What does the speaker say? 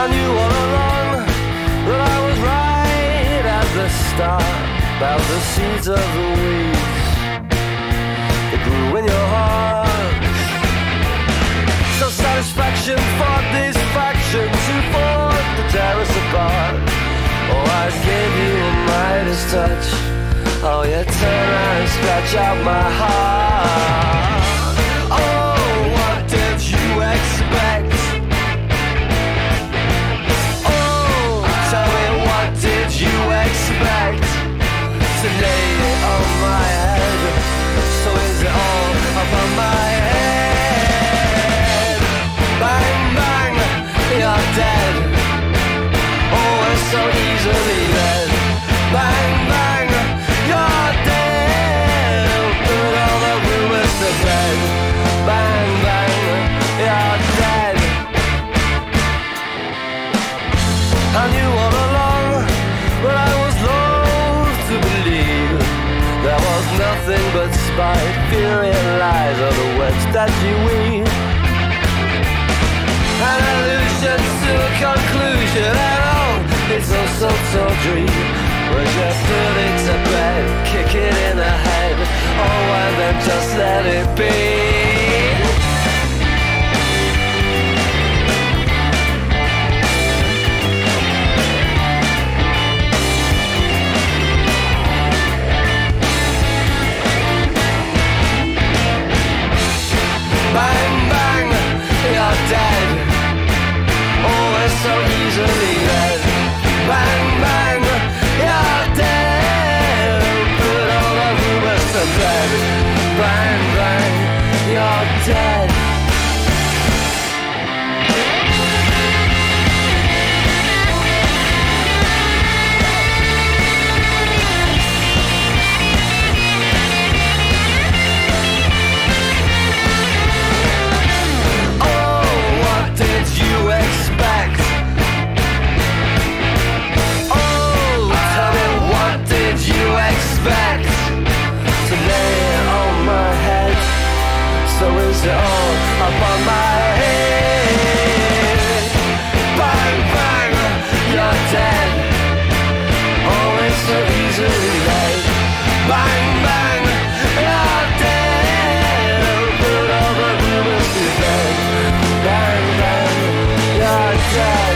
I knew all along that I was right at the start about the seeds of the weeds that grew in your heart. Self-satisfaction fought these factions who fought the terrace apart. Oh, I gave you a Midas touch. Oh, you turn around and scratch out my heart. Oh, what did you expect? Oh, tell me, what did you expect? To lay it on my head, so is it all upon my head? Bang, bang, you're dead. Oh, we're so easily led. Bang, bang, you're dead. Put all the rumors to bed. Bang, bang, you're dead. I knew all along, but I was loath to believe there was nothing but spite, fear, and lies are the webs that you weave. An allusion to a conclusion, and oh, it's all so dream. We're just putting to bed, kicking in the head. Oh, and then just let it be. Bang, bang, you're dead. Oh, we're so easily led. Bang, bang, you're dead. Put all the rumors to bed. Bang, bang, you're dead. It all up on my head. Bang, bang, you're dead. Always so easily laid. Bang, bang, you're dead. Put all the rumors to bed. Bang, bang, you're dead.